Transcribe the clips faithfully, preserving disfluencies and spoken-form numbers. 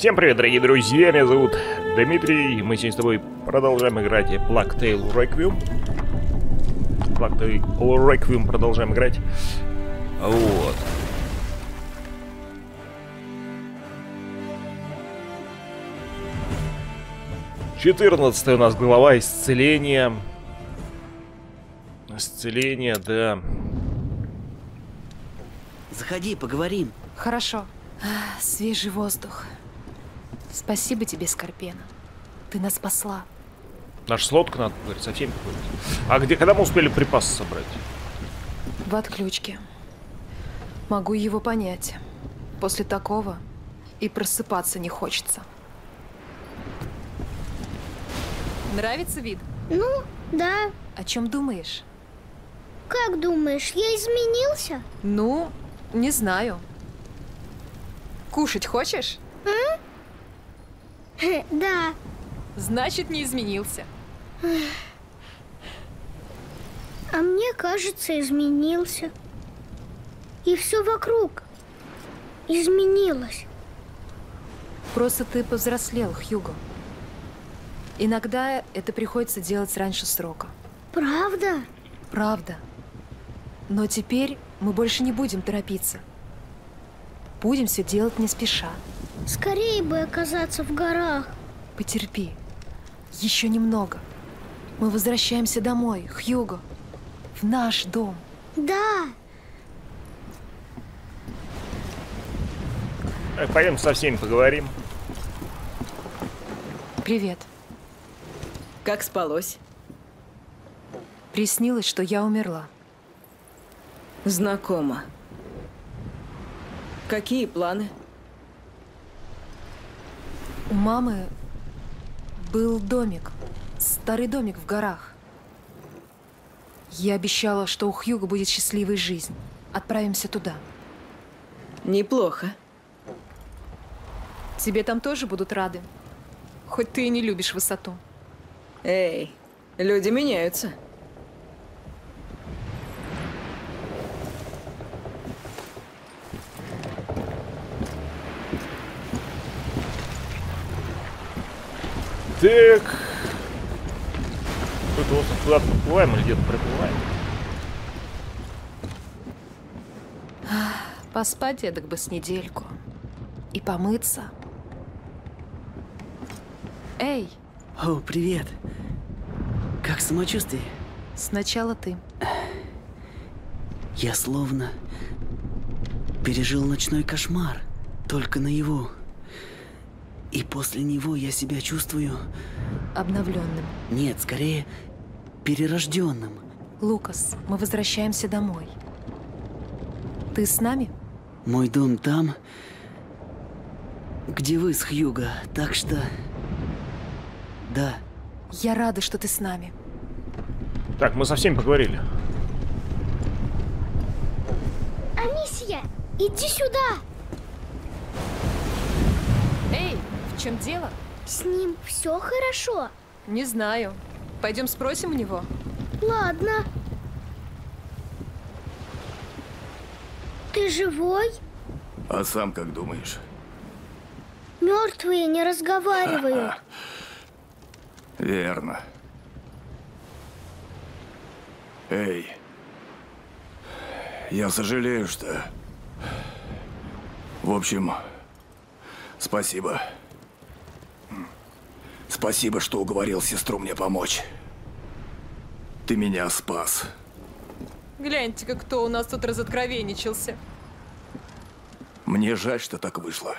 Всем привет, дорогие друзья, меня зовут Дмитрий, и мы сегодня с тобой продолжаем играть A Plague Tale: Requiem. A Plague Tale: Requiem продолжаем играть. Вот. четырнадцатая у нас глава, исцеление. Исцеление, да. Заходи, поговорим. Хорошо. А, свежий воздух. Спасибо тебе, Скорпена. Ты нас спасла. Наш слотка, надо говорить, со всеми ходит. А где, когда мы успели припасы собрать? В отключке. Могу его понять. После такого и просыпаться не хочется. Нравится вид? Ну, да. О чем думаешь? Как думаешь, я изменился? Ну, не знаю. Кушать хочешь? Да. Значит, не изменился. А мне кажется, изменился. И все вокруг изменилось. Просто ты повзрослел, Хьюго. Иногда это приходится делать раньше срока. Правда? Правда. Но теперь мы больше не будем торопиться. Будем все делать не спеша. Скорее бы оказаться в горах. Потерпи. Еще немного. Мы возвращаемся домой, Хьюго. В наш дом. Да. Пойдем со всеми поговорим. Привет. Как спалось? Приснилось, что я умерла. Знакомо. Какие планы? У мамы был домик, старый домик в горах. Я обещала, что у Хьюго будет счастливая жизнь. Отправимся туда. Неплохо. Тебе там тоже будут рады. Хоть ты и не любишь высоту. Эй, люди меняются. Так. Тут вот куда-то проплываем или где-то проплываем. Поспать я так бы с недельку. И помыться. Эй! О, привет! Как самочувствие? Сначала ты. Я словно пережил ночной кошмар. Только наяву. И после него я себя чувствую... Обновленным. Нет, скорее, перерожденным. Лукас, мы возвращаемся домой. Ты с нами? Мой дом там, где вы с Хьюго, так что... Да. Я рада, что ты с нами. Так, мы со всеми поговорили. Амиция, иди сюда! Эй! В чем дело? С ним все хорошо? Не знаю. Пойдем спросим у него. Ладно. Ты живой? А сам как думаешь? Мертвые не разговаривают. А-а. Верно. Эй, я сожалею, что... В общем, спасибо. Спасибо, что уговорил сестру мне помочь. Ты меня спас. Гляньте-ка, кто у нас тут разоткровенничался. Мне жаль, что так вышло.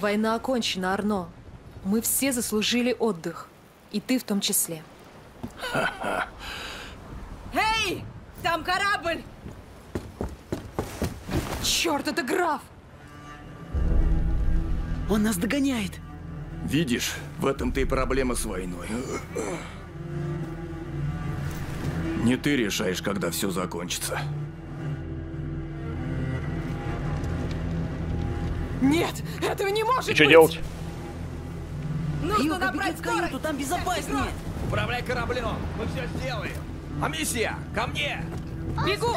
Война окончена, Арно. Мы все заслужили отдых. И ты в том числе. Ха-ха. Эй! Там корабль! Черт, это граф! Он нас догоняет. Видишь, в этом-то и проблема с войной. Не ты решаешь, когда все закончится. Нет, этого не может быть! И что делать? Нужно набрать скорую, там безопаснее. Управляй кораблем, мы все сделаем. Амиция, ко мне! Бегу!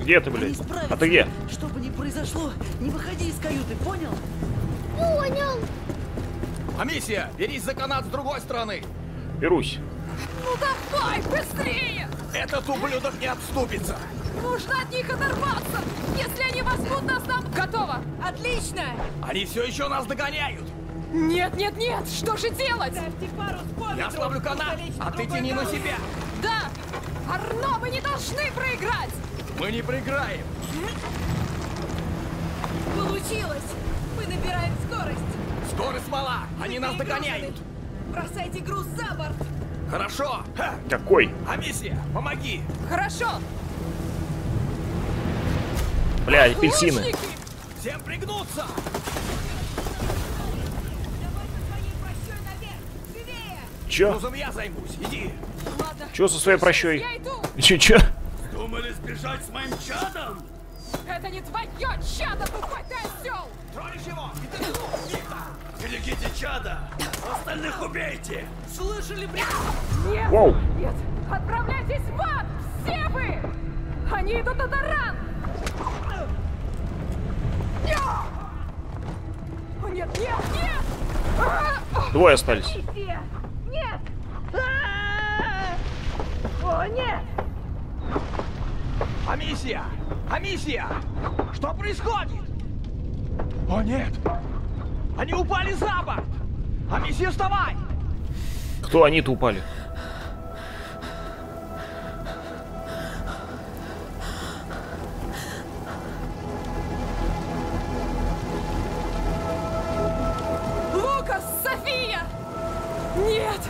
Где ты, блядь? А ты где? Что бы ни произошло, не выходи из каюты, понял? Понял. Амиция, берись за канат с другой стороны. Берусь. Ну давай, быстрее. Этот ублюдок не отступится. Нужно от них оторваться. Если они возьмут нас, нам... Готово. Отлично. Они все еще нас догоняют. Нет, нет, нет. Что же делать? Я сломлю канат, а ты тяни на себя. Да. Арно, мы не должны проиграть. Мы не проиграем. Получилось. Мы набираем скорость. Скорость мала. Они нас догоняют. Бросайте груз за борт. Хорошо. Ха. Какой? Амиция, помоги. Хорошо. Бля, апельсины. Лучники. Всем пригнуться. Чё? Грузом я займусь. Иди. Ладно. Чё со своей прощой? Чё, чё? Думали сбежать с моим чадом? Это не твое чадо, тупой ты осёл! Тронешь его, и ты тут, берегите чадо! Остальных убейте! Слышали, блядь? Нет! Воу. Нет! Отправляйтесь в ад! Все вы! Они идут на таран! Нет, нет, нет! Двое остались. Нет! О, нет! Амиция! Амиция! Что происходит? О, нет! Они упали за борт! Амиция, вставай! Кто они-то упали? Лукас, София! Нет!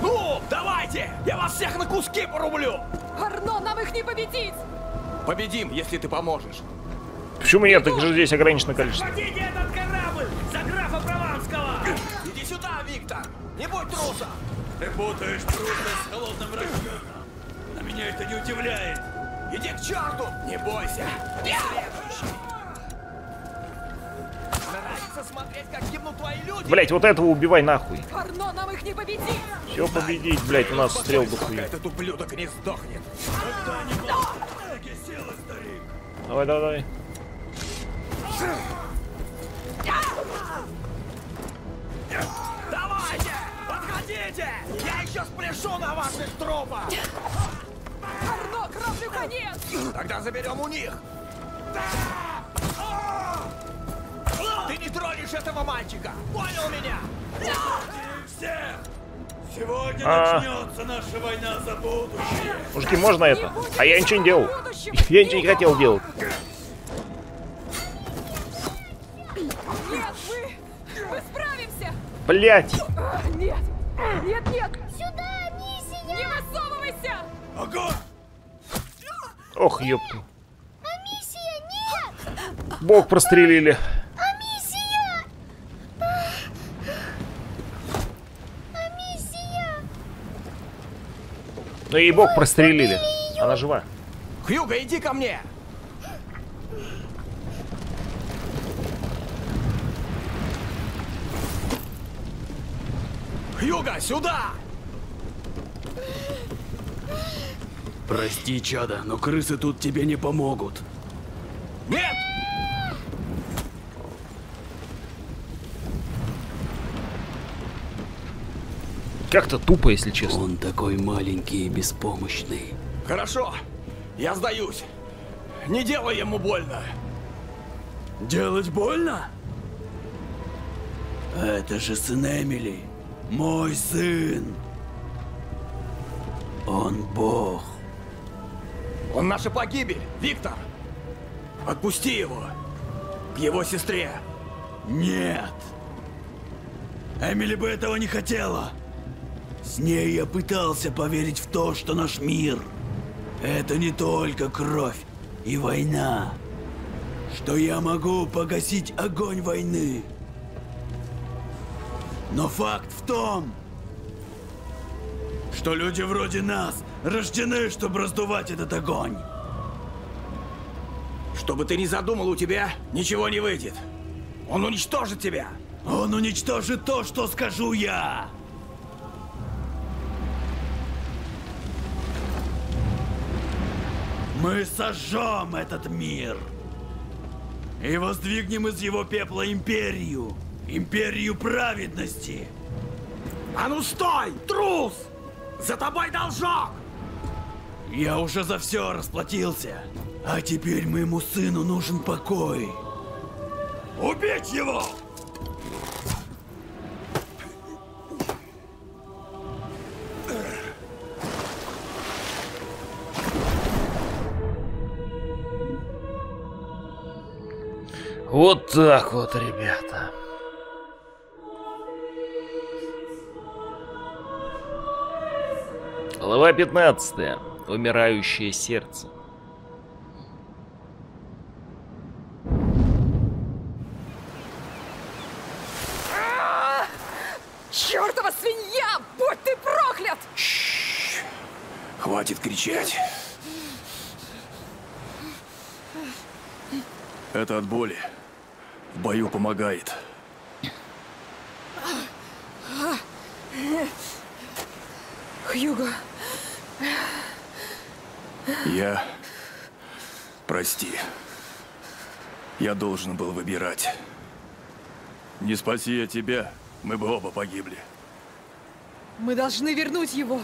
Ну, давайте! Я вас всех на куски порублю! Арно, нам их не победить! Победим, если ты поможешь. Почему нет? Их же здесь ограничено количество. Захватите этот корабль за графа Прованского! Иди сюда, Виктор! Не будь трусом! Ты путаешь трусость с холодным расчетом. На меня это не удивляет. Иди к черту! Не бойся! Я следующий! Нравится смотреть, как гибнут твои люди! Блять, вот этого убивай нахуй! Арно, нам их не победить! Все победить, блять, у нас стрел дохуя. Этот ублюдок не сдохнет! Давай, давай, давай. Давайте! Подходите! Я еще спляшу на ваших трупах! Арно, кровью конец! Тогда заберем у них! Ты не тронешь этого мальчика! Понял меня? Все! Сегодня а... начнется наша война за будущее. Мужики, можно это? А я ничего не делал. Я ничего не хотел делать. Нет, мы, мы справимся. Блять. Нет, нет, нет. Сюда, Амиция. Не высовывайся. Ого. Ох, ёпту. Амиция, нет. Бог прострелили. Ну и бог прострелили. Она жива. Хьюго, иди ко мне. Хьюго, сюда. Прости, чадо, но крысы тут тебе не помогут. Нет! Как-то тупо, если честно. Он такой маленький и беспомощный. Хорошо, я сдаюсь. Не делай ему больно. Делать больно? Это же сын Эмили. Мой сын. Он бог. Он наша погибель, Виктор. Отпусти его. К его сестре. Нет. Эмили бы этого не хотела. С ней я пытался поверить в то, что наш мир — это не только кровь и война. Что я могу погасить огонь войны. Но факт в том, что люди вроде нас рождены, чтобы раздувать этот огонь. Что бы ты ни задумал, у тебя ничего не выйдет. Он уничтожит тебя. Он уничтожит то, что скажу я. Мы сожжем этот мир и воздвигнем из его пепла империю, Империю праведности! А ну стой, трус! За тобой должок! Я уже за все расплатился. А теперь моему сыну нужен покой. Убить его! Вот так вот, ребята. Глава пятнадцатая. Умирающее сердце. Чёртова свинья! Будь ты проклят! Ш-ш-ш. Хватит кричать. Это от боли. В бою помогает. Хьюго. Я... Прости. Я должен был выбирать. Не спаси я тебя, мы бы оба погибли. Мы должны вернуть его.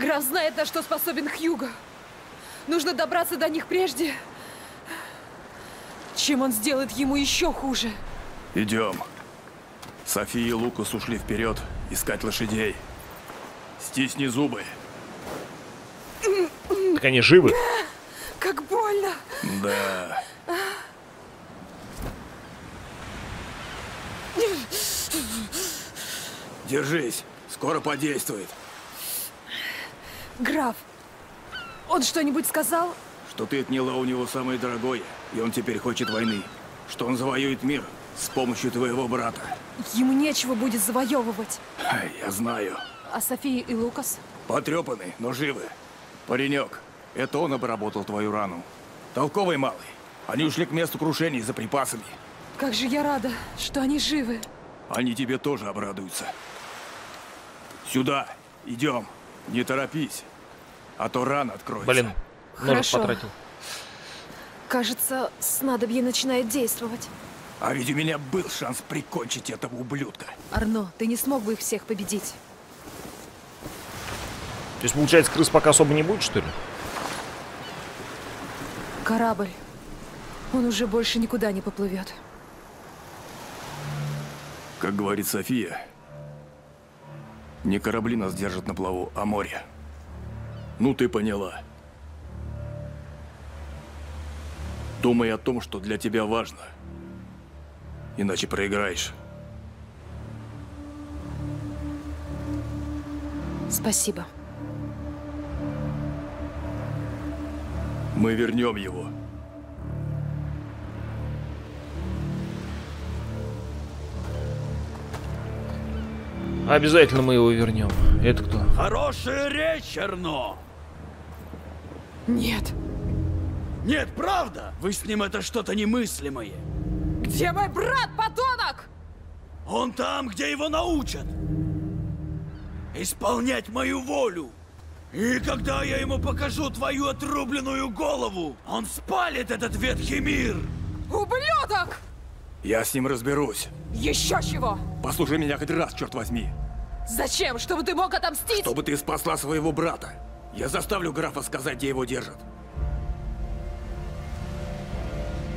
Граф знает, на что способен Хьюго. Нужно добраться до них прежде, чем он сделает ему еще хуже. Идем. София и Лукас ушли вперед искать лошадей. Стисни зубы. Так они живы. Как больно. Да. Держись. Скоро подействует. Граф, он что-нибудь сказал? Что ты отняла у него самое дорогое, и он теперь хочет войны. Что он завоюет мир с помощью твоего брата. Ему нечего будет завоевывать. Я знаю. А София и Лукас? Потрепаны, но живы. Паренек, это он обработал твою рану. Толковый малый. Они ушли к месту крушений за припасами. Как же я рада, что они живы. Они тебе тоже обрадуются. Сюда, идем. Не торопись, а то рана откроется. Блин. Хорошо. Потратил. Кажется, снадобье начинает действовать. А ведь у меня был шанс прикончить этого ублюдка. Арно, ты не смог бы их всех победить. То есть, получается, крыс пока особо не будет, что ли? Корабль. Он уже больше никуда не поплывет. Как говорит София, не корабли нас держат на плаву, а море. Ну, ты поняла. Думай о том, что для тебя важно. Иначе проиграешь. Спасибо. Мы вернем его. Обязательно мы его вернем. Это кто? Хорошая речь, Арно! Нет. Нет, правда? Вы с ним это что-то немыслимое. Где мой брат, подонок? Он там, где его научат. Исполнять мою волю. И когда я ему покажу твою отрубленную голову, он спалит этот ветхий мир. Ублюдок! Я с ним разберусь. Еще чего? Послушай меня хоть раз, черт возьми. Зачем? Чтобы ты мог отомстить? Чтобы ты спасла своего брата. Я заставлю графа сказать, где его держат.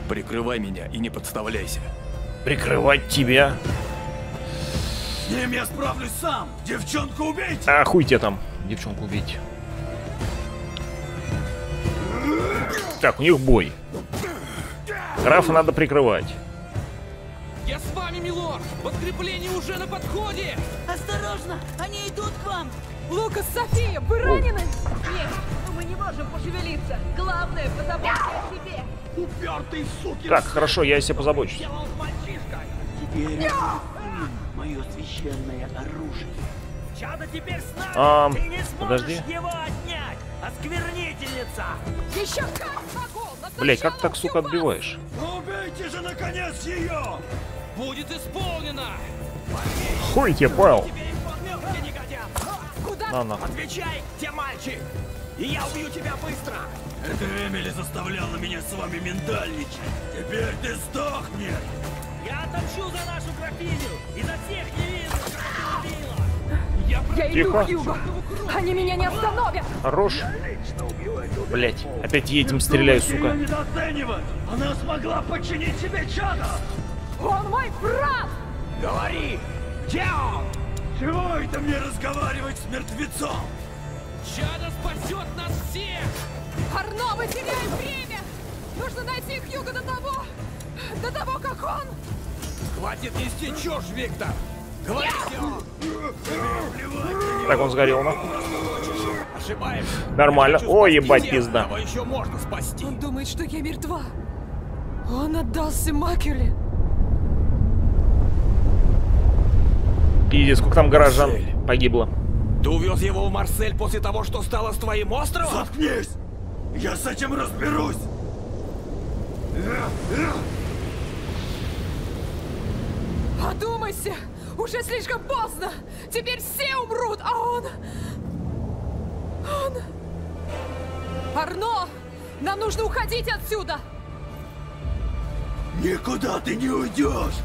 Прикрывай меня и не подставляйся. Прикрывать тебя? С ним я справлюсь сам. Девчонку убить? А хуй тебе там, девчонку убить. Так, у них бой. Графа надо прикрывать. Я с вами, милорд. Подкрепление уже на подходе. Осторожно, они идут к вам. Лукас, София, вы ранены? Нет, мы не можем пошевелиться. Главное, позаботься о себе. Упертый суки! Так, хорошо, я себе позабочусь. Теперь... Мое священное оружие. Чадо теперь с нами. А, ты не сможешь его отнять, осквернительница. Еще как могу, блять, как так, сука, отбиваешь? Ну, убейте же, наконец, ее! Будет исполнено! Хуй тебе, пал! На, на. Отвечай, те мальчик! И я убью тебя быстро! Это Эмили заставляла меня с вами миндальничать. Теперь ты сдохнешь! Я отомщу за нашу графиню и за всех невинных, кого ты убила. Я, Я иду, Хьюго. Они меня не остановят. Хорош. Блять, опять едем, стреляю, сука. Она смогла подчинить себе чадо. Он мой брат. Говори, где он? Чего это мне разговаривать с мертвецом? Чадо спасет нас всех. Арно, мы теряем время. Нужно найти Хьюго до того, до того, как он. Хватит нести чушь, Виктор. Так, он сгорел, но. Нормально. О, ебать, пизда. Он думает, что я мертва. Он отдался Макуле. Пиздец, сколько там горожан погибло. Ты увез его в Марсель после того, что стало с твоим островом? Заткнись! Я с этим разберусь! Одумайся! Уже слишком поздно! Теперь все умрут, а он... Он... Арно! Нам нужно уходить отсюда! Никуда ты не уйдешь!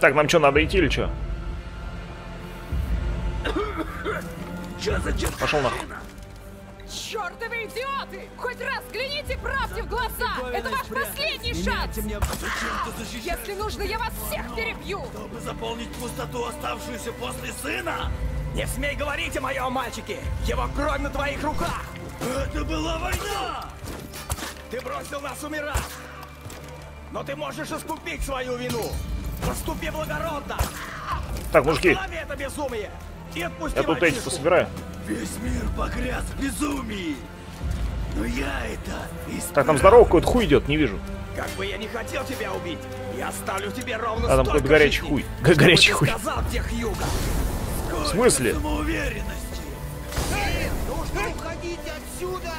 Так, нам что, надо идти или что? Пошел нахуй! Чёртовы идиоты! Хоть раз гляните правде в глаза! Это ваш последний шанс! Если нужно, я вас всех перебью! Чтобы заполнить пустоту, оставшуюся после сына! Не смей говорить о моем мальчике! Его кровь на твоих руках! Это была война! Ты бросил нас умирать! Но ты можешь искупить свою вину! Поступи благородно! Так, мужики! Это безумие! Я тут эти пособираю. Весь мир погряз в безумии. Но я это исправлю. Так, там здорово какой-то хуй идет, не вижу. Как бы я не хотел тебя убить, я оставлю тебе ровно столько. А там какой-то горячий хуй. Горячий хуй. В смысле? Самоуверенности. Эй, нужно уходить отсюда.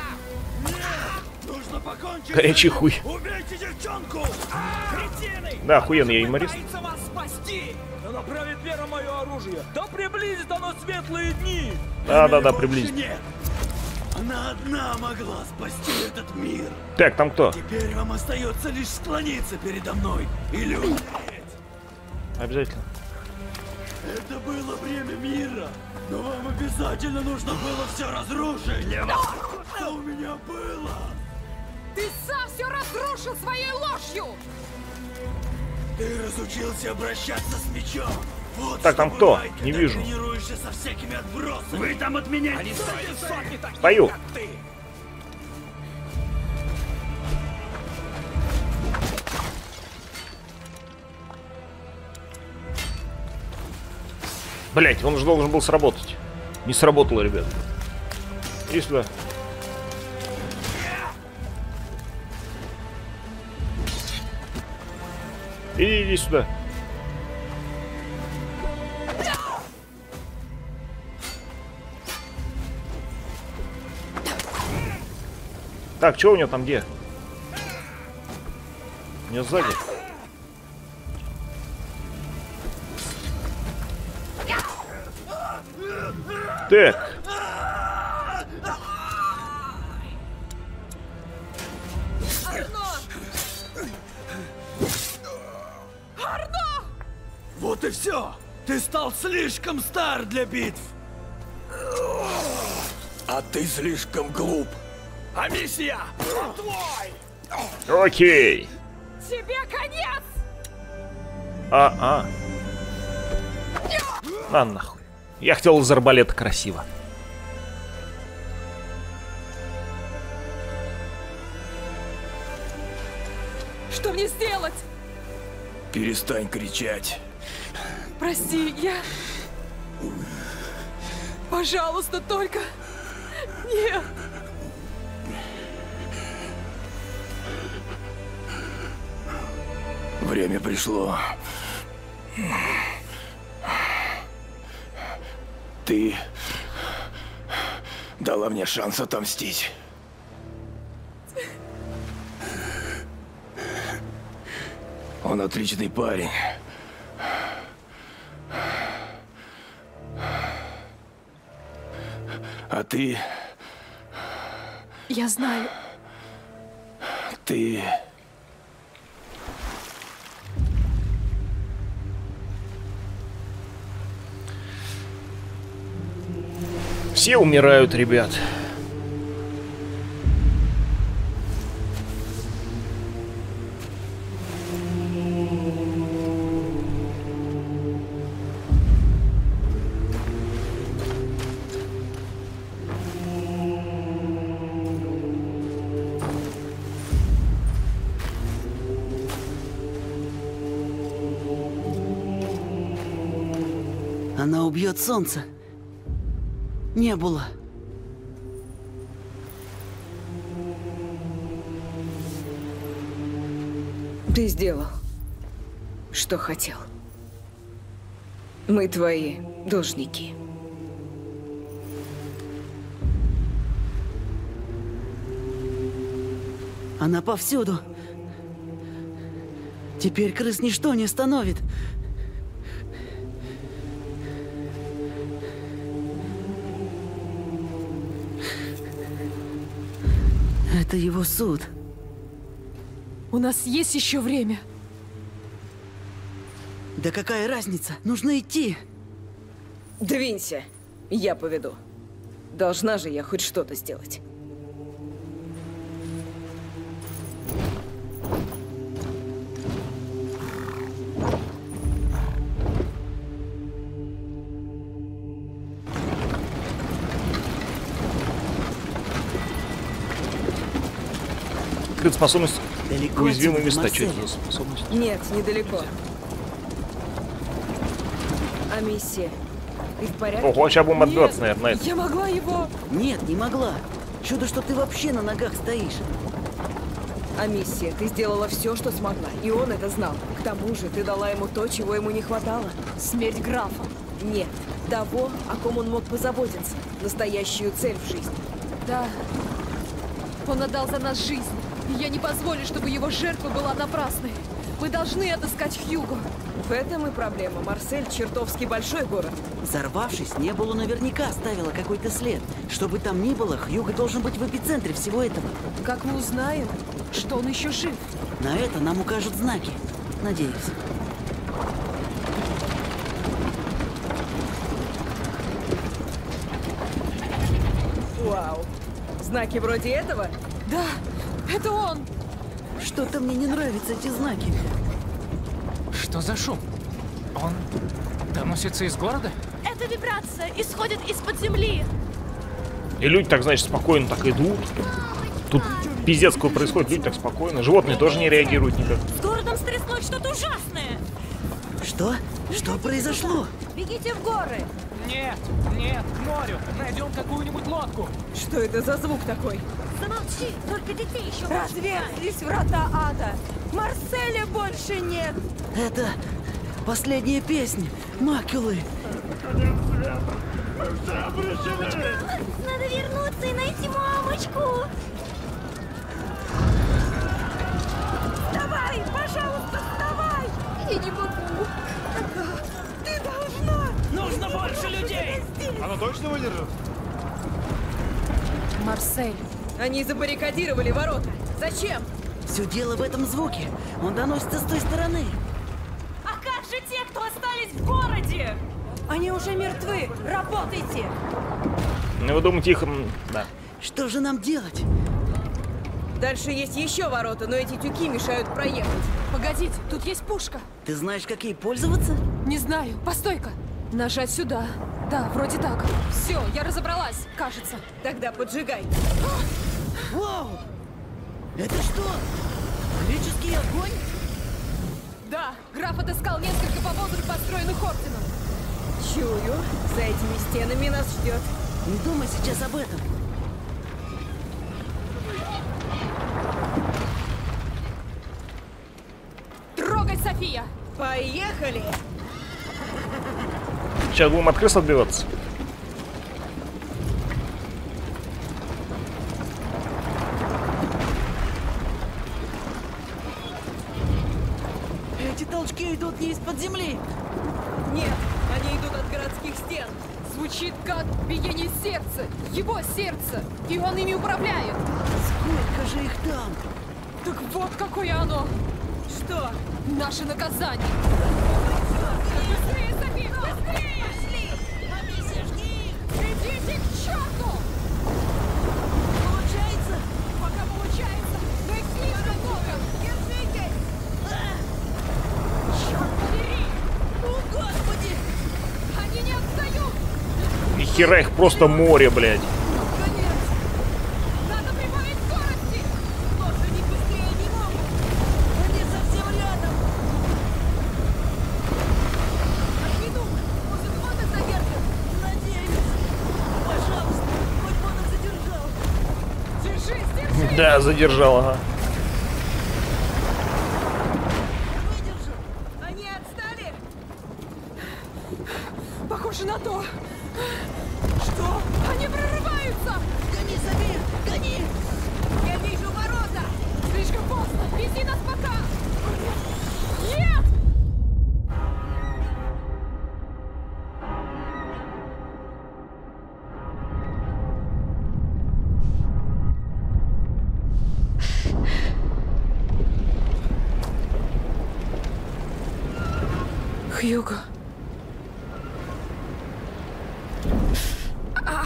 Нужно покончить. Горячий хуй. Убейте девчонку. Кретины. Да, охуенный я юморист. Она направит веру мое оружие. Да приблизит оно светлые дни. Да, да, да, приблизит. Она одна могла спасти этот мир. Так, там кто? Теперь вам остается лишь склониться передо мной или умереть. Обязательно. Это было время мира, но вам обязательно нужно было все разрушить. Что у меня было? Ты сам все разрушил своей ложью. Ты разучился обращаться с мечом. Вот так, там кто? Не вижу. Со всякими отбросами. Вы там от меня не стоите. Пою. Блять, он же должен был сработать. Не сработало, ребят. Иди сюда. Иди, иди сюда. Так, что у него там где? У него сзади. Так. Вот и все! Ты стал слишком стар для битв! А ты слишком глуп! Амиция! Твой! Окей! Тебе конец! А-а! На нахуй! Я хотел из арбалета красиво! Что мне сделать? Перестань кричать! Прости, я... Пожалуйста, только... Нет! Время пришло. Ты... дала мне шанс отомстить. Он отличный парень. А ты... Я знаю. Ты... все умирают, ребят. Она убьет солнце. Небула. Ты сделал, что хотел. Мы твои должники. Она повсюду. Теперь крыс ничто не остановит. Это его суд. У нас есть еще время. Да какая разница? Нужно идти. Двинься. Я поведу. Должна же я хоть что-то сделать. Способность уязвимые места. Что это за способность? Нет, недалеко. Амиция, ты в порядке? Ого, сейчас будем отбиваться, наверное. Нет, я могла его... Нет, не могла. Чудо, что ты вообще на ногах стоишь. Амиция, ты сделала все, что смогла, и он это знал. К тому же ты дала ему то, чего ему не хватало. Смерть графа. Нет, того, о ком он мог позаботиться. Настоящую цель в жизни. Да, он отдал за нас жизнь. Я не позволю, чтобы его жертва была напрасной. Мы должны отыскать Хьюго. В этом и проблема. Марсель – чертовски большой город. Взорвавшись, Небулу наверняка оставила какой-то след. Что бы там ни было, Хьюго должен быть в эпицентре всего этого. Как мы узнаем, что он еще жив? На это нам укажут знаки. Надеюсь. Вау. Знаки вроде этого? Да. Это он! Что-то мне не нравятся эти знаки. Что за шум? Он доносится из города? Эта вибрация исходит из-под земли. И люди так, значит, спокойно так идут. Тут пиздец какой происходит, люди так спокойно. Животные тоже не реагируют никак. С городом стряслось что-то ужасное. Что? Что произошло? Бегите в горы! Нет, нет, к морю! Найдем какую-нибудь лодку! Что это за звук такой? Замолчи, только детей еще... Разверзлись врата ада! Марселя больше нет! Это последняя песня Макулы! Мамочка, надо вернуться и найти мамочку! Вставай, пожалуйста, вставай! Я не могу! Ты должна! Нужно больше людей! Она точно выдержит? Марсель... Они забаррикадировали ворота. Зачем? Все дело в этом звуке. Он доносится с той стороны. А как же те, кто остались в городе? Они уже мертвы. Работайте. Ну вы думаете их... Да. Что же нам делать? Дальше есть еще ворота, но эти тюки мешают проехать. Погодите, тут есть пушка. Ты знаешь, как ей пользоваться? Не знаю. Постой-ка. Нажать сюда. Да, вроде так. Все, я разобралась, кажется. Тогда поджигай. Вау! Это что? Магический огонь? Да, граф отыскал несколько повозок, построенных орденом. Чую, за этими стенами нас ждет. Не думай сейчас об этом. Трогай, София! Поехали! Сейчас будем от крыс отбиваться. Эти толчки идут не из-под земли. Нет, они идут от городских стен. Звучит как биение сердца, его сердце, и он ими управляет. Сколько же их там? Так вот какое оно. Что? Наше наказание. Быстрее, София, быстрее! Пошли! Амиси, жги! Идите к черту! Получается, пока получается, мы к ним готовим! Держите! Черт побери! О, Господи! Они не отстают! Нихера их просто море, блядь! Да, задержал, ага. Выдержу. Они отстали? Похоже на то. Что? Они прорываются! Гони, Сабир, гони! Я вижу ворота! Слишком поздно! Вези нас пока! Нет! Хьюго. А!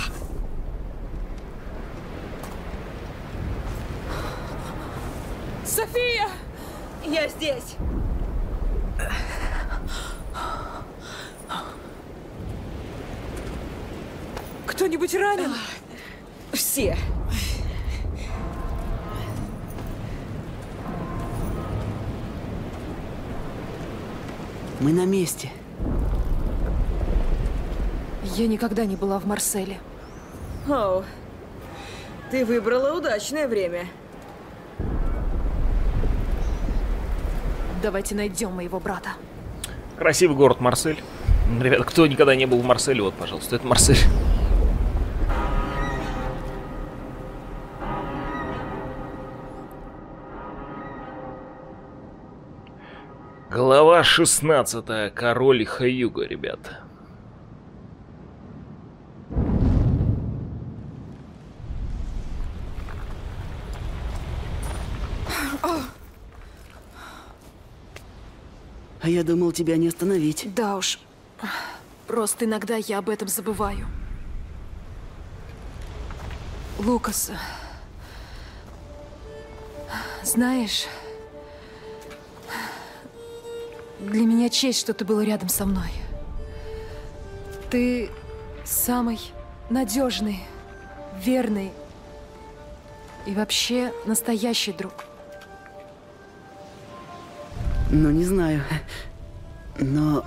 София! Я здесь. Кто-нибудь ранен? Все. Мы на месте. Я никогда не была в Марселе. Оу, ты выбрала удачное время. Давайте найдем моего брата. Красивый город Марсель. Ребята, кто никогда не был в Марселе, вот, пожалуйста, это Марсель. Глава шестнадцатая. Король Хьюго, ребята. А я думал, тебя не остановить. Да уж. Просто иногда я об этом забываю. Лукас, знаешь... Для меня честь, что ты был рядом со мной. Ты самый надежный, верный и вообще настоящий друг. Ну, не знаю, но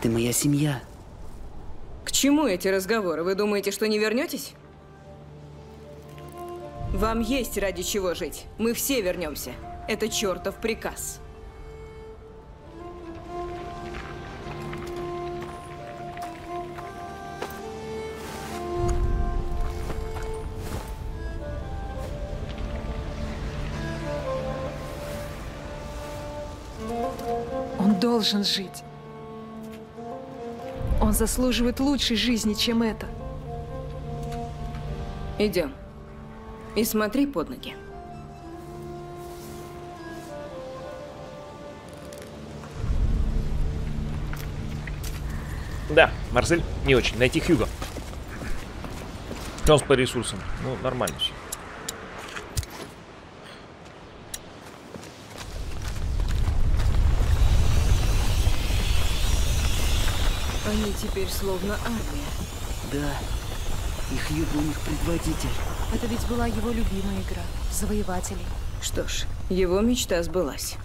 ты моя семья. К чему эти разговоры? Вы думаете, что не вернетесь? Вам есть ради чего жить. Мы все вернемся. Это чертов приказ. Он должен жить. Он заслуживает лучшей жизни, чем это. Идем. И смотри под ноги. Да, Марсель не очень. Найти Хьюго. Что у нас по ресурсам? Ну, нормально все. Они теперь словно армия. Да. И Хьюго у них предводитель. Это ведь была его любимая игра. Завоевателей. Что ж, его мечта сбылась.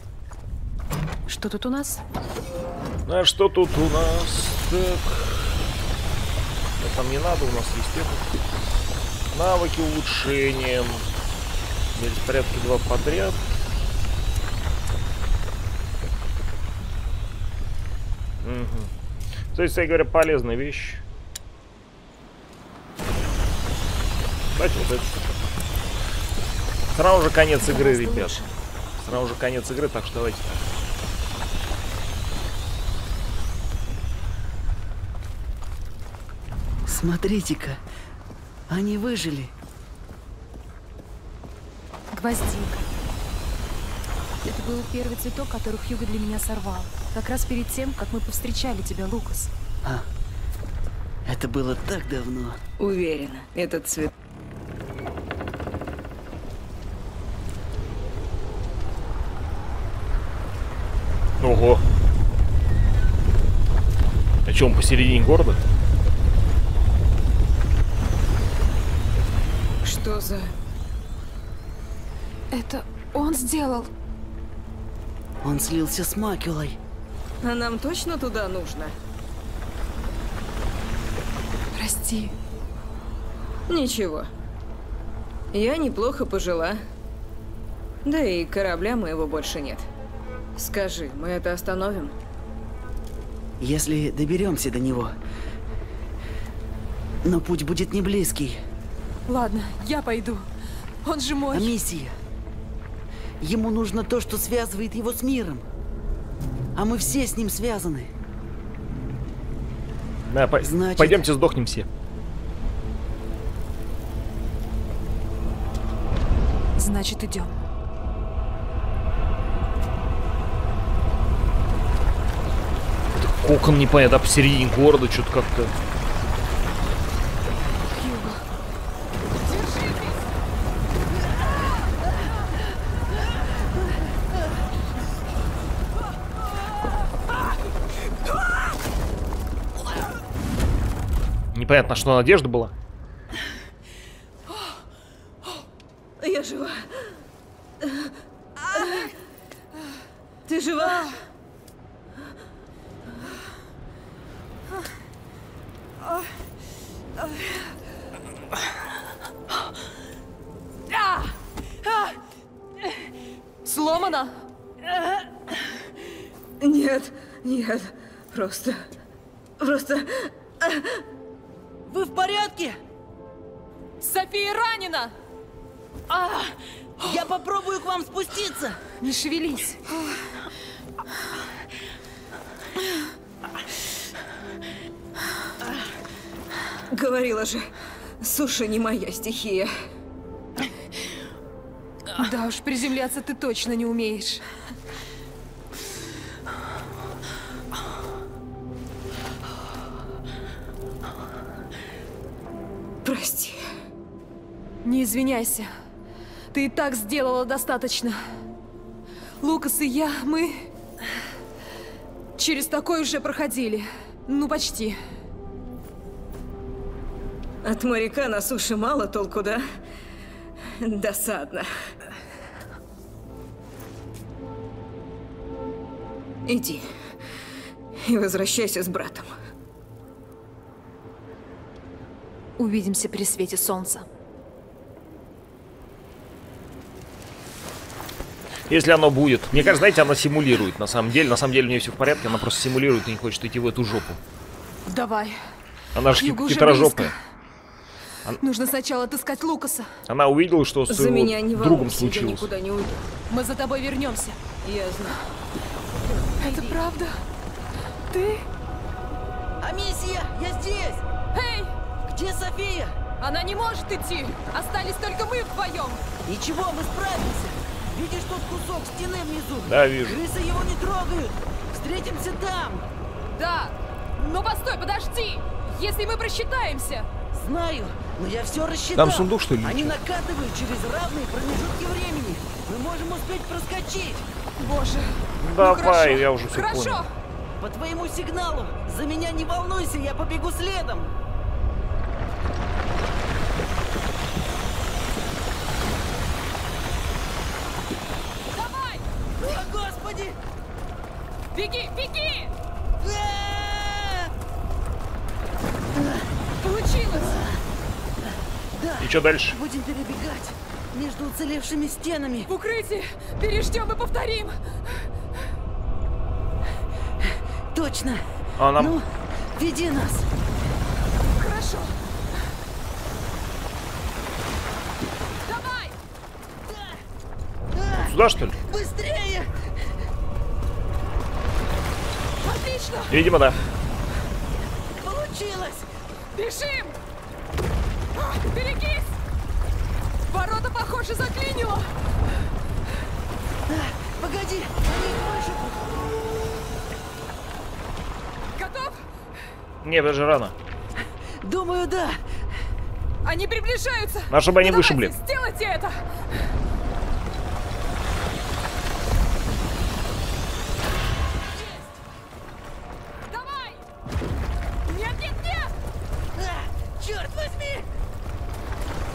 Что тут у нас? А что тут у нас? Так. Да, там не надо, у нас есть это. Навыки улучшением. Здесь порядки два подряд. Угу. То есть, я говорю, полезная вещь. Давайте вот это. Сразу же конец игры, ребят. Сразу же конец игры, так что давайте. Смотрите-ка, они выжили. Гвоздика. Это был первый цветок, который Хьюго для меня сорвал. Как раз перед тем, как мы повстречали тебя, Лукас. А, Это было так давно. Уверена, этот цвет... Ого. А чё, он посередине города? Что за... Это он сделал? Он слился с Макулой. А нам точно туда нужно? Прости. Ничего. Я неплохо пожила. Да и корабля моего больше нет. Скажи, мы это остановим? Если доберемся до него. Но путь будет не близкий. Ладно, я пойду. Он же мой. Амиция. Ему нужно то, что связывает его с миром. А мы все с ним связаны. Да, по... Значит... Пойдемте сдохнем все. Значит, идем. Кокон не понятно, а посередине города что-то как-то. Непонятно, что надежда была. Я жива. Ты жива? Сломана? Нет, нет, просто, просто. Вы в порядке? София ранена. А, я попробую к вам спуститься. Не шевелись. Говорила же, суша не моя стихия. Да уж, приземляться ты точно не умеешь. Прости. Не извиняйся. Ты и так сделала достаточно. Лукас и я, мы... через такое уже проходили. Ну, почти. От моряка на суше мало толку, да? Досадно. Иди и возвращайся с братом. Увидимся при свете солнца. Если оно будет. Мне кажется, знаете, она симулирует. На самом деле, на самом деле у нее все в порядке. Она просто симулирует и не хочет идти в эту жопу. Давай. Она же хитрожопая. Она... Нужно сначала отыскать Лукаса. Она увидела, что с его другом случилось. Не Мы за тобой вернемся. Я знаю. Это Иди. Правда? Ты? Амиция, я здесь! Эй! Где София? Она не может идти. Остались только мы вдвоем. Ничего, мы справимся. Видишь тот кусок стены внизу? Да, вижу. Крысы его не трогают. Встретимся там. Да. Но постой, подожди. Если мы просчитаемся. Знаю, но я все рассчитал. Там сундук, что ли? Они накатывают через равные промежутки времени. Мы можем успеть проскочить. Боже. Давай, ну, я уже все хорошо. Понял. По твоему сигналу. За меня не волнуйся, я побегу следом. Давай! О, Господи! Беги, беги! И что дальше? Будем перебегать между уцелевшими стенами. В укрытии переждем и повторим. Точно. А нам... Ну, веди нас. Хорошо. Давай. Сюда, что ли? Быстрее. Отлично. Видимо, да. Получилось. Бежим. Берегись! Ворота, похоже, заклинило! Погоди! Они больше... Готов? Не, даже рано. Думаю, да. Они приближаются. А чтобы они вышибли. Сделайте это.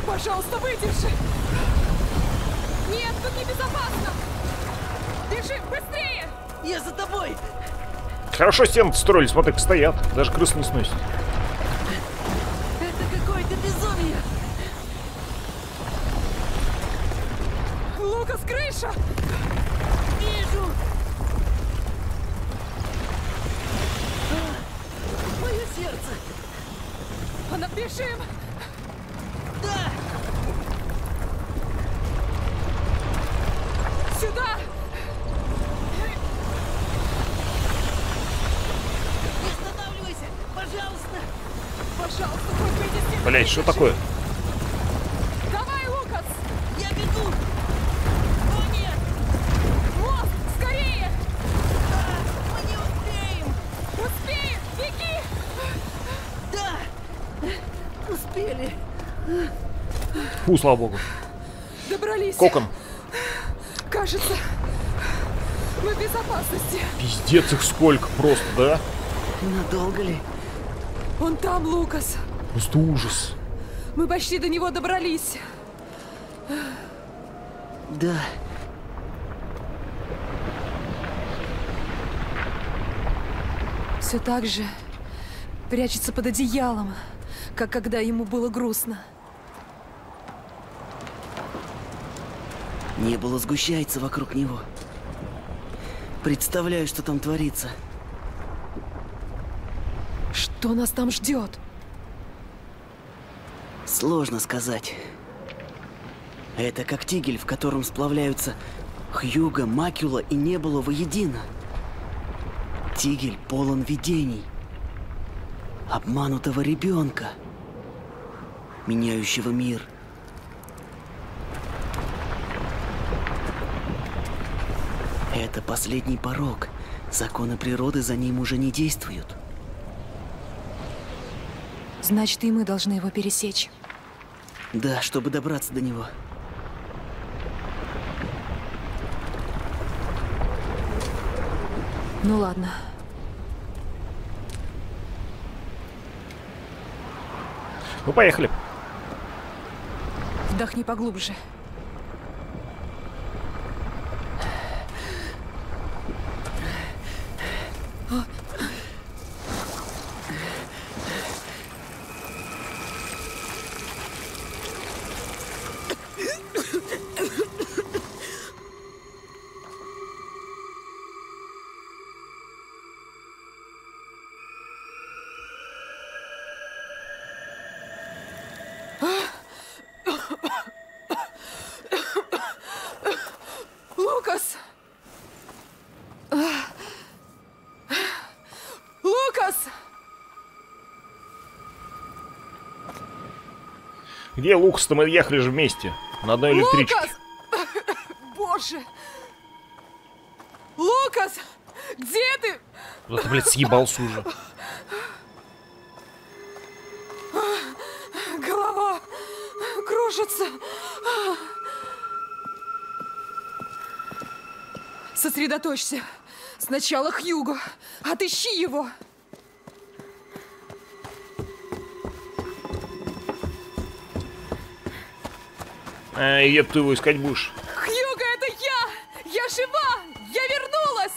Пожалуйста, выдержи! Нет, тут небезопасно! Бежим, быстрее! Я за тобой! Хорошо стены строили, смотри, стоят. Даже крыс не сносит. Это какое-то безумие! Лукас, крыша! Вижу! А, мое сердце! Она бежим! Сюда! Не останавливайся! Пожалуйста! Пожалуйста, только иди с ним! Блять, что такое? Давай, Лукас! Я бегу! О, нет! Мост, скорее! Да, мы не успеем! Успеем! Беги! Да! Успели! Фу, слава богу. Добрались. Кокон. Кажется, мы в безопасности. Пиздец, их сколько просто, да? Надолго ли? Он там, Лукас. Просто ужас. Мы почти до него добрались. Да. Все так же прячется под одеялом, как когда ему было грустно. Небула сгущается вокруг него. Представляю, что там творится. Что нас там ждет? Сложно сказать. Это как тигель, в котором сплавляются Хьюго, Макула и Небула воедино. Тигель полон видений. Обманутого ребенка, меняющего мир. Это последний порог. Законы природы за ним уже не действуют. Значит, и мы должны его пересечь. Да, чтобы добраться до него. Ну ладно. Ну, поехали. Вдохни поглубже. Где Лукас-то? Мы ехали же вместе. На одной электричке. Лукас! Боже! Лукас! Где ты? Вот, блядь, съебался уже. Голова кружится. Сосредоточься. Сначала Хьюго. Отыщи его. А, я ты его искать будешь. Хьюго, это я! Я жива! Я вернулась!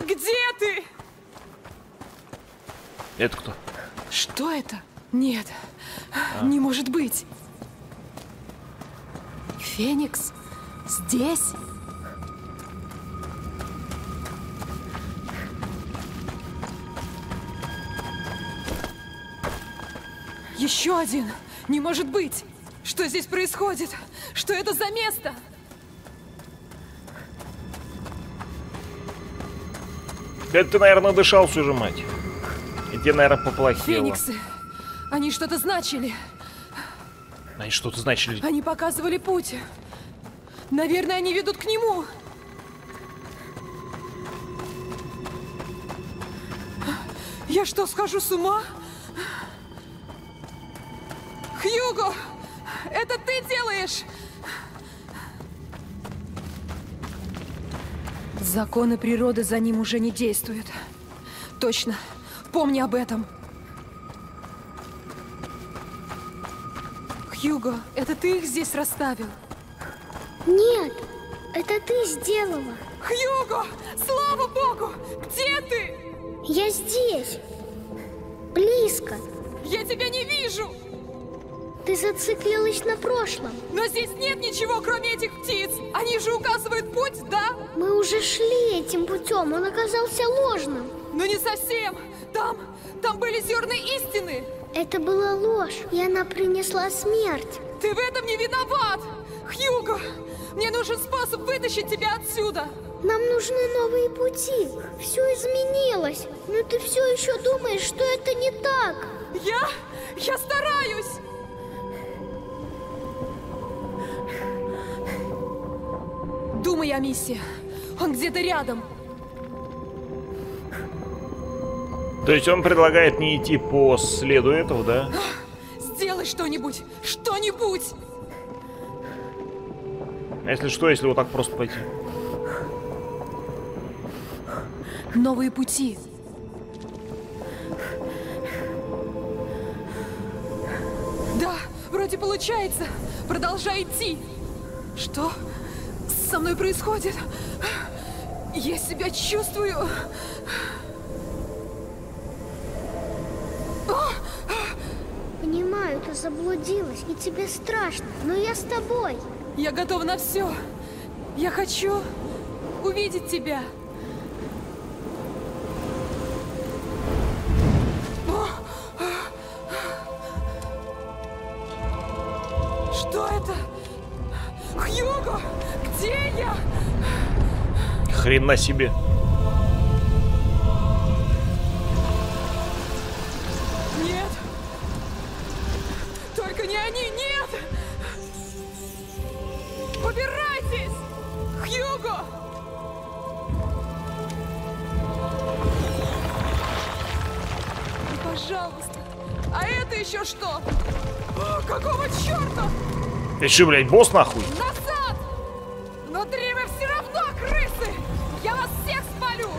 Где ты? Это кто? Что это? Нет, а. Не может быть. Феникс здесь? Еще один. Не может быть. Что здесь происходит? Что это за место? Это ты, наверное, дышал всю же, мать. И тебе, наверное, поплохело. Фениксы. Они что-то значили. Они что-то значили. Они показывали путь. Наверное, они ведут к нему. Я что, схожу с ума? Хьюго, это ты делаешь? Законы природы за ним уже не действуют. Точно. Помни об этом. Хьюго, это ты их здесь расставил? Нет, это ты сделала. Хьюго, слава богу! Где ты? Я здесь. Близко. Я тебя не вижу. Ты зациклилась на прошлом. Но здесь нет ничего, кроме этих птиц. Они же указывают путь, да? Мы уже шли этим путем. Он оказался ложным. Но не совсем. Там, там были зерна истины. Это была ложь, и она принесла смерть. Ты в этом не виноват, Хьюго. Мне нужен способ вытащить тебя отсюда. Нам нужны новые пути. Все изменилось, но ты все еще думаешь, что это не так. Я? Я стараюсь. Думай, Амиция. Он где-то рядом. То есть он предлагает не идти по следу этого, да? Сделай что-нибудь! Что-нибудь! А если что, если вот так просто пойти? Новые пути. Да, вроде получается. Продолжай идти. Что со мной происходит? Я себя чувствую... Понимаю, ты заблудилась, и тебе страшно, но я с тобой. Я готова на все. Я хочу увидеть тебя. Что это? Хьюго, где я? Хрена себе. Они нет! Убирайтесь! Хьюго! Ну, пожалуйста! А это еще что? О, какого черта? Еще, блядь, босс нахуй! Назад! Внутри вы все равно крысы! Я вас всех спалю!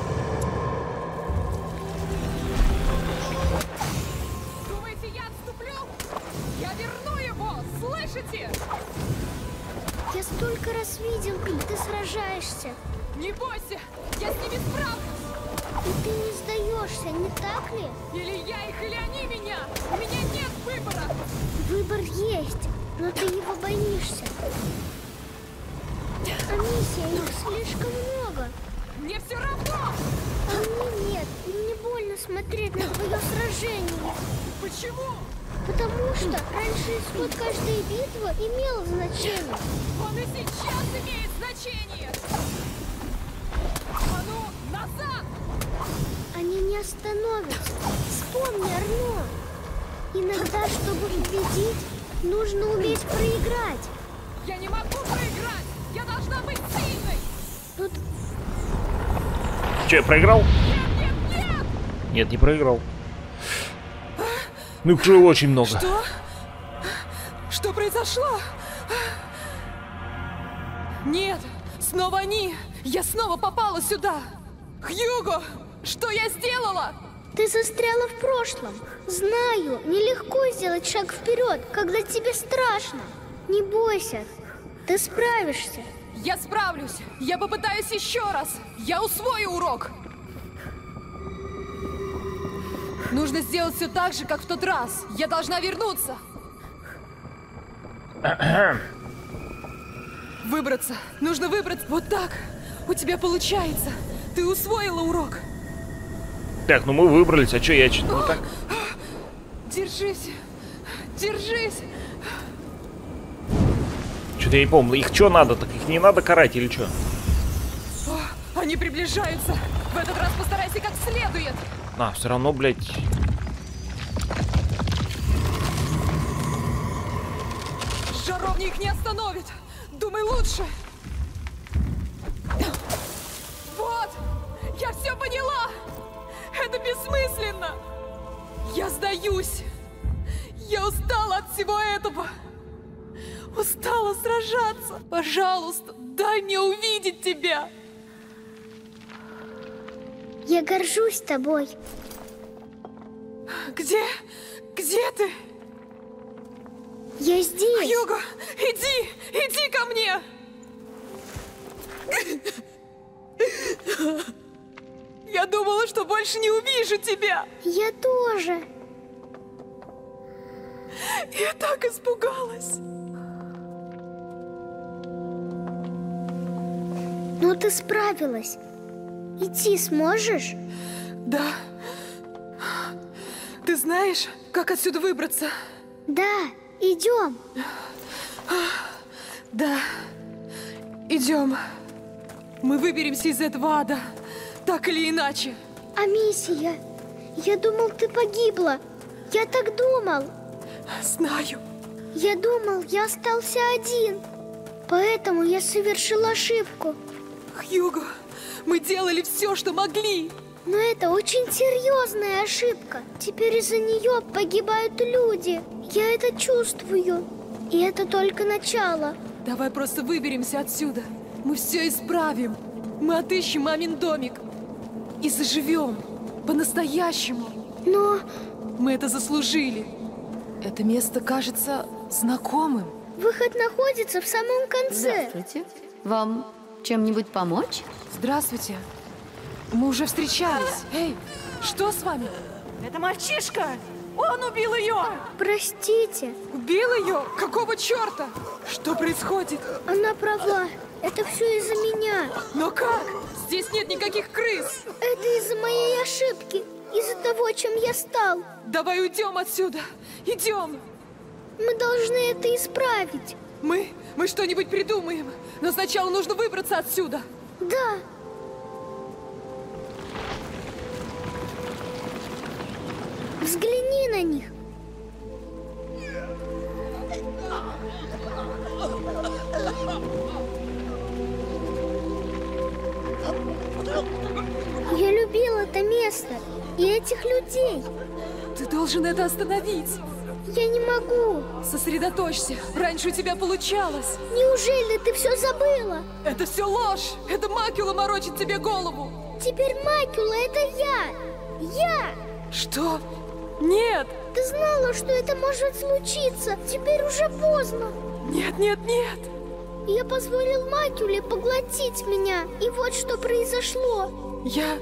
Думаете, я отступлю? Я верну! Слышите? Я столько раз видел, как ты сражаешься. Не бойся, я с ними справлюсь. И ты не сдаешься, не так ли? Или я их, или они меня. У меня нет выбора. Выбор есть, но ты его боишься. Амиция, их слишком много. Мне все равно. А мне нет, и мне больно смотреть на твое сражение. Почему? Потому что раньше исход каждой битвы имел значение. Он и сейчас имеет значение. А ну, назад! Они не остановятся. Вспомни, Арно. Иногда, чтобы победить, нужно уметь проиграть. Я не могу проиграть. Я должна быть сильной. Тут... Че, я проиграл? Нет, нет, нет! Нет, не проиграл. Ну, крыло очень много. Что? Что произошло? Нет, снова они. Я снова попала сюда. Хьюго, что я сделала? Ты застряла в прошлом. Знаю, нелегко сделать шаг вперед, когда тебе страшно. Не бойся, ты справишься. Я справлюсь. Я попытаюсь еще раз. Я усвою урок. Нужно сделать все так же, как в тот раз. Я должна вернуться. Выбраться. Нужно выбраться. Вот так. У тебя получается. Ты усвоила урок. Так, ну мы выбрались. А что я читаю? Вот так. Держись. Держись. Что-то я не помню. Их что надо? Так их не надо карать или что? Они приближаются. В этот раз постарайся как следует. А, все равно, блядь. Жаровня их не остановит. Думай лучше. Вот! Я все поняла! Это бессмысленно! Я сдаюсь! Я устала от всего этого. Устала сражаться. Пожалуйста, дай мне увидеть тебя. Я горжусь тобой. Где? Где ты? Я здесь. Хьюго, иди, иди ко мне. Я думала, что больше не увижу тебя. Я тоже. Я так испугалась. Ну ты справилась. Идти сможешь? Да. Ты знаешь, как отсюда выбраться? Да, идем. Да, идем. Мы выберемся из этого ада, так или иначе. Амиция, я думал, ты погибла. Я так думал. Знаю. Я думал, я остался один. Поэтому я совершил ошибку. Хьюго, мы делали все, что могли. Но это очень серьезная ошибка. Теперь из-за нее погибают люди. Я это чувствую. И это только начало. Давай просто выберемся отсюда. Мы все исправим. Мы отыщем мамин домик. И заживем. По-настоящему. Но... Мы это заслужили. Это место кажется знакомым. Выход находится в самом конце. Здравствуйте. Вам чем-нибудь помочь? Здравствуйте. Мы уже встречались. Эй, что с вами? Это мальчишка. Он убил ее. Простите. Убил ее? Какого черта? Что происходит? Она права. Это все из-за меня. Но как? Здесь нет никаких крыс. Это из-за моей ошибки. Из-за того, чем я стал. Давай уйдем отсюда. Идем. Мы должны это исправить. Мы? Мы что-нибудь придумаем. Но сначала нужно выбраться отсюда. Да. Взгляни на них. Я любил это место и этих людей. Ты должен это остановить. Я не могу. Сосредоточься. Раньше у тебя получалось. Неужели ты все забыла? Это все ложь. Это Макула морочит тебе голову. Теперь Макула это я. Я. Что? Нет. Ты знала, что это может случиться. Теперь уже поздно. Нет, нет, нет. Я позволил Макуле поглотить меня. И вот что произошло. Я...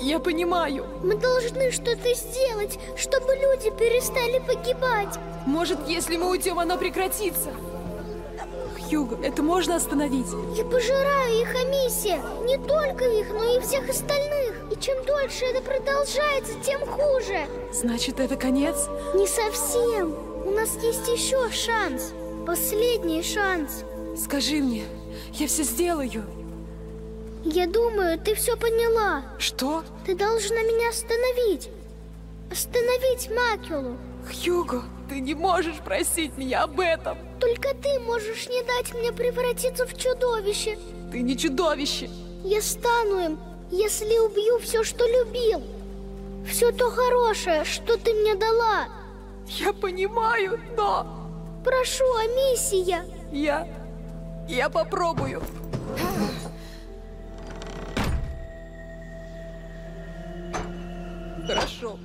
Я понимаю. Мы должны что-то сделать, чтобы люди перестали погибать. Может, если мы уйдем, оно прекратится. Хьюго, это можно остановить? Я пожираю их, Амисе. Не только их, но и всех остальных. И чем дольше это продолжается, тем хуже. Значит, это конец? Не совсем. У нас есть еще шанс. Последний шанс. Скажи мне, я все сделаю. Я думаю, ты все поняла. Что? Ты должна меня остановить. Остановить Макулу. Хьюго, ты не можешь просить меня об этом. Только ты можешь не дать мне превратиться в чудовище. Ты не чудовище. Я стану им, если убью все, что любил. Все то хорошее, что ты мне дала. Я понимаю, но... Прошу, Амиция. Я... Я попробую. Хорошо.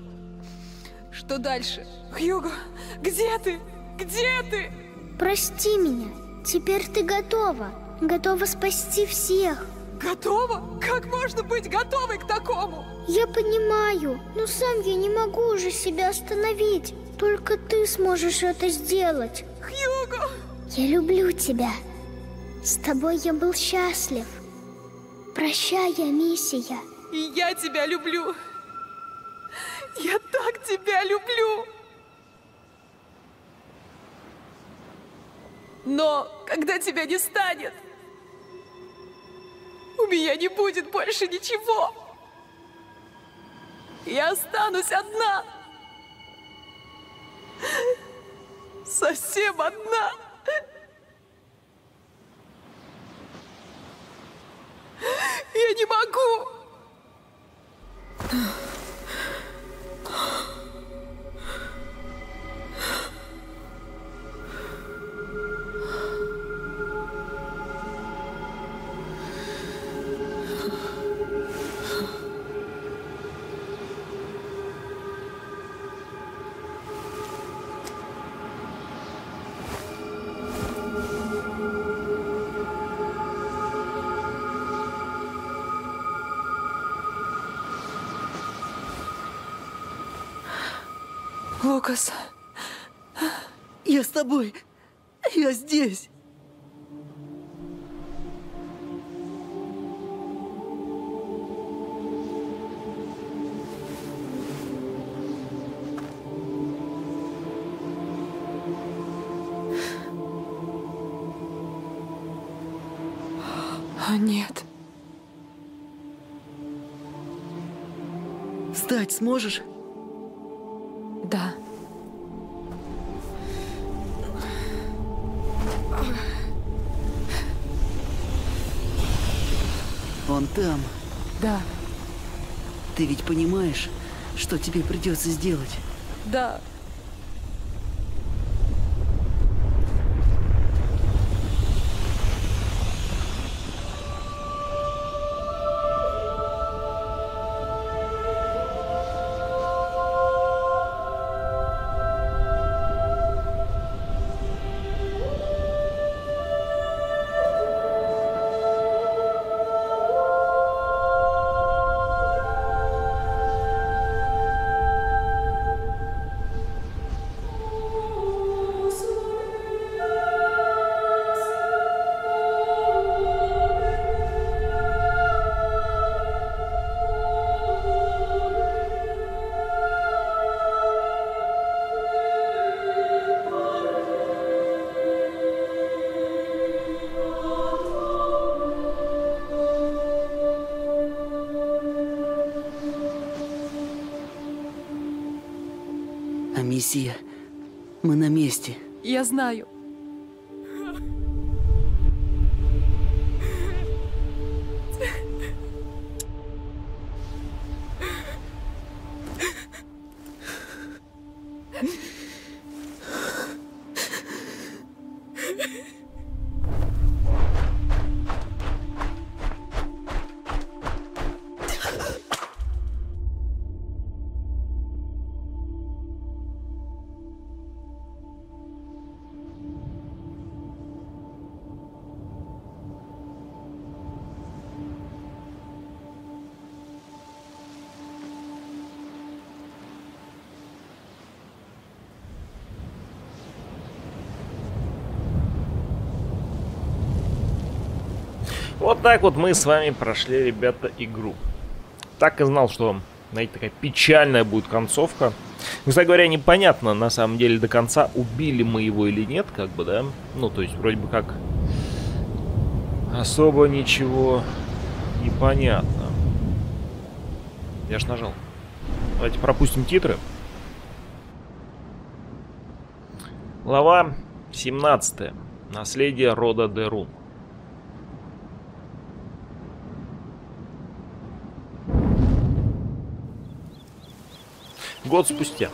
Что дальше? Хьюго, где ты? Где ты? Прости меня. Теперь ты готова. Готова спасти всех. Готова? Как можно быть готовой к такому? Я понимаю, но сам я не могу уже себя остановить. Только ты сможешь это сделать. Хьюго! Я люблю тебя. С тобой я был счастлив. Прощай, Амиция. И я тебя люблю. Я так тебя люблю! Но когда тебя не станет, у меня не будет больше ничего. Я останусь одна. Совсем одна. Я не могу. Лукас. Я с тобой. Я здесь. О, нет. Встать сможешь? Да. Он там. Да. Ты ведь понимаешь, что тебе придется сделать? Да. Амиция, мы на месте. Я знаю. Вот так вот мы с вами прошли, ребята, игру. Так и знал, что, знаете, такая печальная будет концовка. Кстати говоря, непонятно, на самом деле, до конца, убили мы его или нет, как бы, да? Ну, то есть, вроде бы как, особо ничего не понятно. Я ж нажал. Давайте пропустим титры. Глава семнадцатая. Наследие рода Де Рум. Год спустя.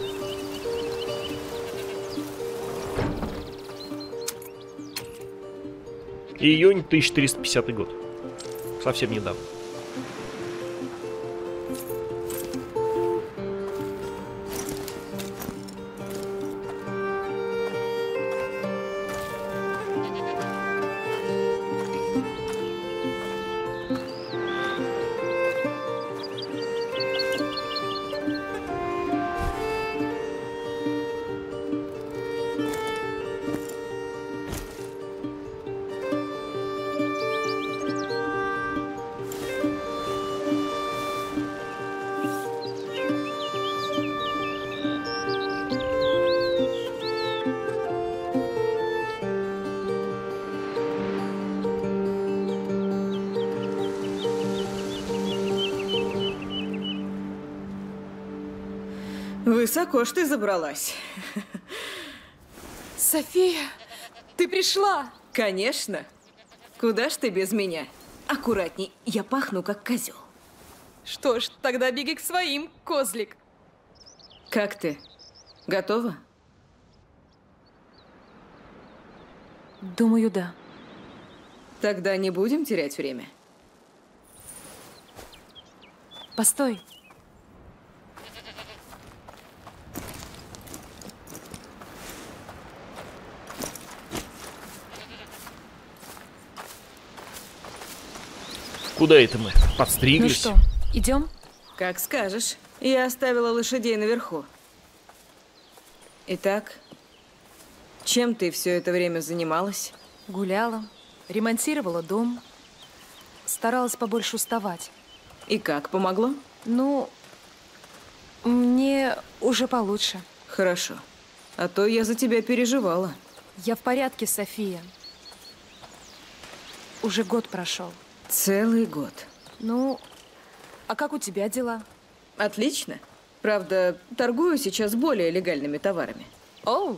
Июнь тысяча триста пятидесятый год. Совсем недавно. Высоко ж ты забралась. София, ты пришла? Конечно. Куда ж ты без меня? Аккуратней, я пахну как козел. Что ж, тогда беги к своим, козлик. Как ты? Готова? Думаю, да. Тогда не будем терять время. Постой. Куда это мы? Подстриглись? Ну что, идем? Как скажешь. Я оставила лошадей наверху. Итак, чем ты все это время занималась? Гуляла, ремонтировала дом, старалась побольше уставать. И как, помогло? Ну, мне уже получше. Хорошо. А то я за тебя переживала. Я в порядке, София. Уже год прошел. Целый год. Ну, а как у тебя дела? Отлично. Правда, торгую сейчас более легальными товарами. О,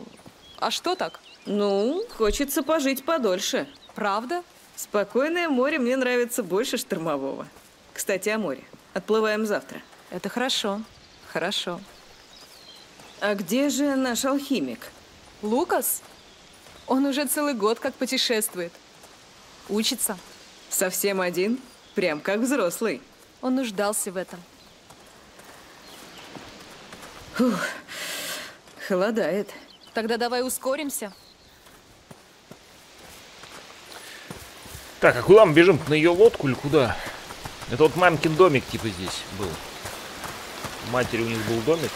а что так? Ну, хочется пожить подольше. Правда? Спокойное море мне нравится больше штормового. Кстати, о море. Отплываем завтра. Это хорошо. Хорошо. А где же наш алхимик? Лукас? Он уже целый год как путешествует. Учится. Совсем один? Прям как взрослый. Он нуждался в этом. Фух, холодает. Тогда давай ускоримся. Так, а куда мы бежим? На ее лодку или куда? Это вот мамкин домик типа здесь был. У матери у них был домик.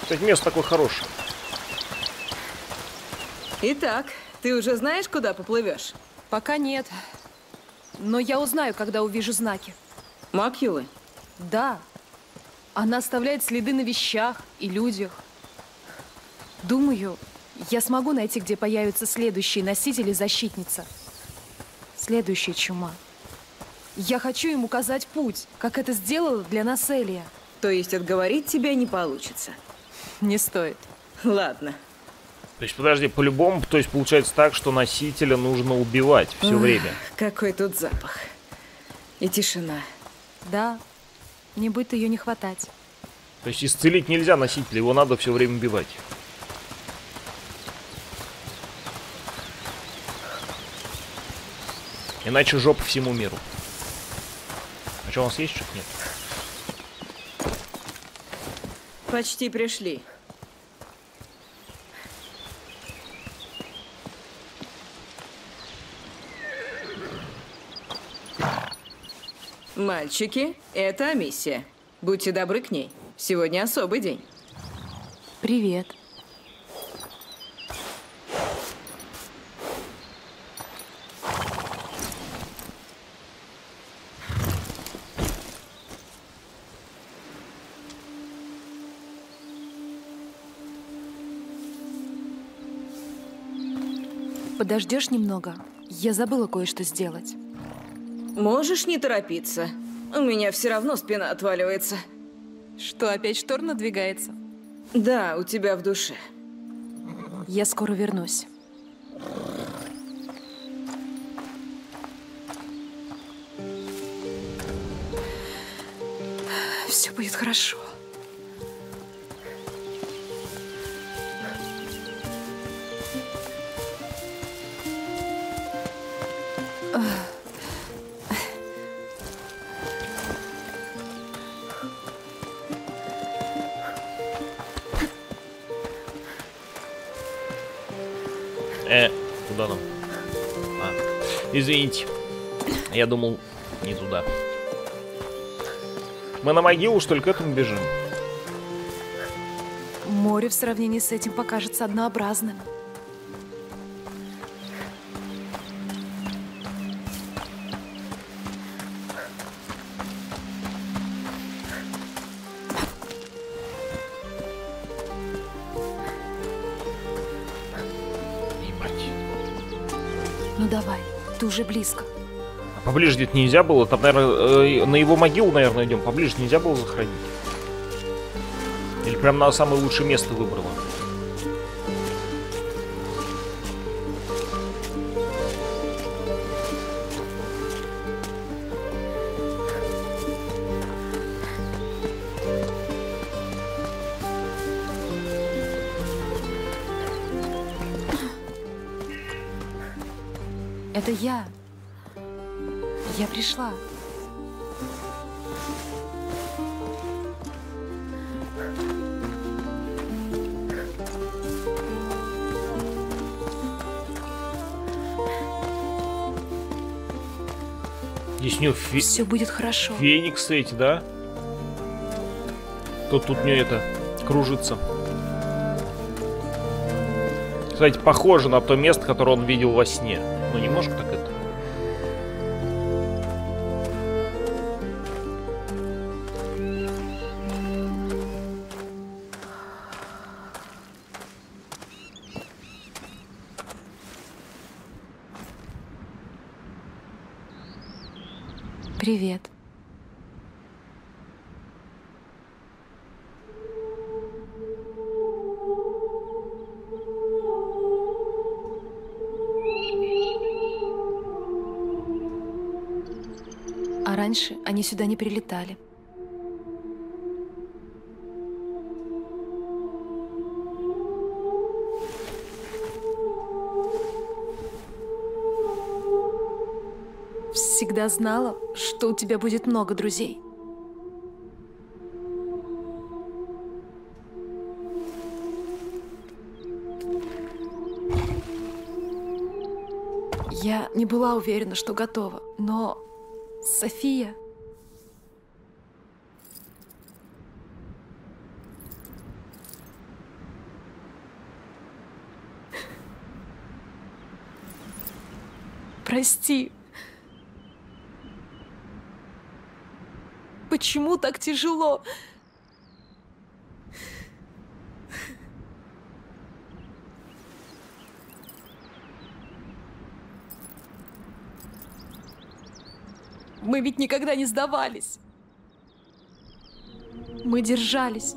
Кстати, место такое хорошее. Итак, ты уже знаешь, куда поплывешь? Пока нет. Но я узнаю, когда увижу знаки. Макулы? Да. Она оставляет следы на вещах и людях. Думаю, я смогу найти, где появятся следующие носители защитница. Следующая чума. Я хочу им указать путь, как это сделала для нас Элия. То есть отговорить тебя не получится? Не стоит. Ладно. То есть, подожди, по-любому, то есть получается так, что носителя нужно убивать все Ах, время. Какой тут запах. И тишина. Да. Мне будет ее не хватать. То есть исцелить нельзя носителя, его надо все время убивать. Иначе жопа всему миру. А что, у нас есть что-то? Нет. Почти пришли. Мальчики, это Амиция. Будьте добры к ней. Сегодня особый день. Привет. Подождешь немного? Я забыла кое-что сделать. Можешь не торопиться. У меня все равно спина отваливается. Что, опять шторм надвигается? Да, у тебя в душе. Я скоро вернусь. Все будет хорошо. Извините, я думал, не туда. Мы на могилу, что ли, к этому бежим? Море в сравнении с этим покажется однообразным. Ну давай. Уже близко. А поближе где-то нельзя было? Там, наверное, э, на его могилу, наверное, идем. Поближе нельзя было заходить? Или прям на самое лучшее место выбрала? Это я. Я пришла. Здесь у нее фе... Все будет хорошо. Феникс эти, да? Тут, тут у нее это кружится. Кстати, похоже на то место, которое он видел во сне. Ну, немножко так это. Привет. А раньше они сюда не прилетали. Всегда знала, что у тебя будет много друзей. Я не была уверена, что готова, но София... Прости. Почему так тяжело? Мы ведь никогда не сдавались. Мы держались.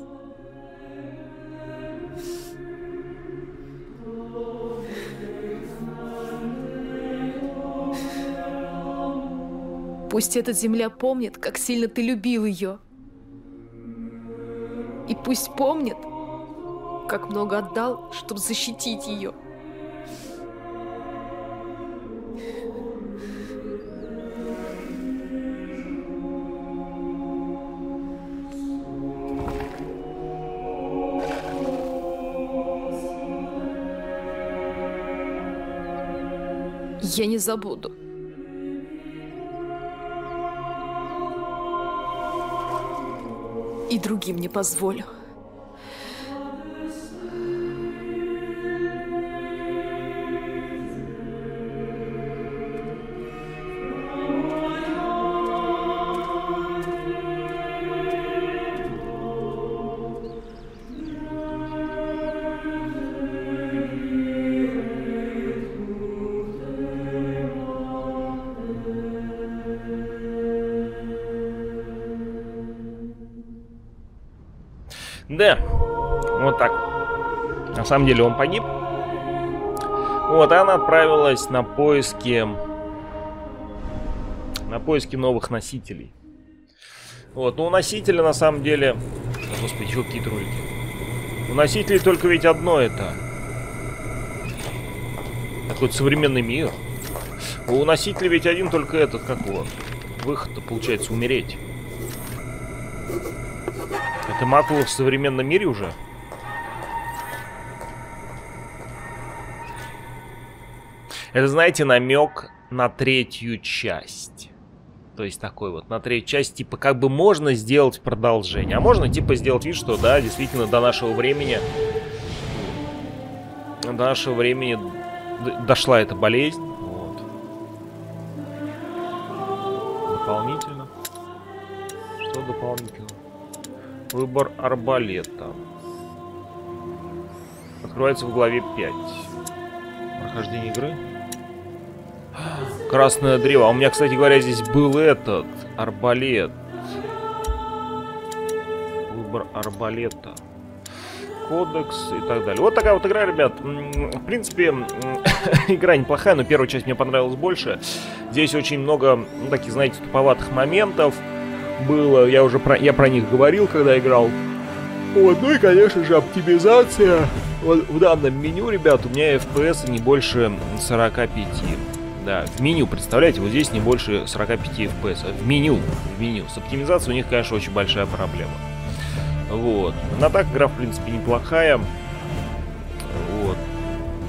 Пусть эта земля помнит, как сильно ты любил ее. И пусть помнит, как много отдал, чтобы защитить ее. Я не забуду. И другим не позволю. Да, вот так. На самом деле он погиб. Вот, она отправилась на поиски, на поиски новых носителей. Вот, но у носителя на самом деле... О, господи, чего какие-то ролики. У носителей только ведь одно это. Такой современный мир. У носителя ведь один только этот, как его? Выход-то получается умереть. Это Макула в современном мире уже? Это, знаете, намек на третью часть. То есть такой вот, на третью часть, типа, как бы можно сделать продолжение. А можно, типа, сделать вид, что, да, действительно, до нашего времени... До нашего времени дошла эта болезнь. Вот. Дополнительно. Что дополнительно? Выбор арбалета. Открывается в главе пять. Прохождение игры. Красное древо. А у меня, кстати говоря, здесь был этот арбалет. Выбор арбалета. Кодекс и так далее. Вот такая вот игра, ребят. В принципе, игра неплохая, но первая часть мне понравилась больше. Здесь очень много, ну, таких, знаете, туповатых моментов было, я уже про, я про них говорил, когда играл. Вот, ну и, конечно же, оптимизация. Вот в данном меню, ребят, у меня эф пи эс не больше сорок пять. Да, в меню, представляете, вот здесь не больше сорок пять эф пи эс. В меню, в меню. С оптимизацией у них, конечно, очень большая проблема. Вот. Но так игра, в принципе, неплохая. Вот.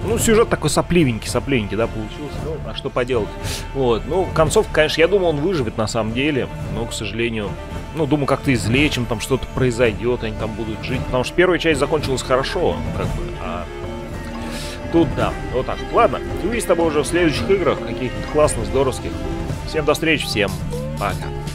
Ну, сюжет такой сопливенький, сопливенький, да, получился. Ну, а что поделать? Вот, ну, концовка, конечно, я думаю, он выживет на самом деле. Но, к сожалению, ну, думаю, как-то излечим, там что-то произойдет, они там будут жить. Потому что первая часть закончилась хорошо, как бы, а Тут да. Вот так. Ладно, увидимся с тобой уже в следующих играх, каких-то классных, здоровских. Всем до встречи, всем пока.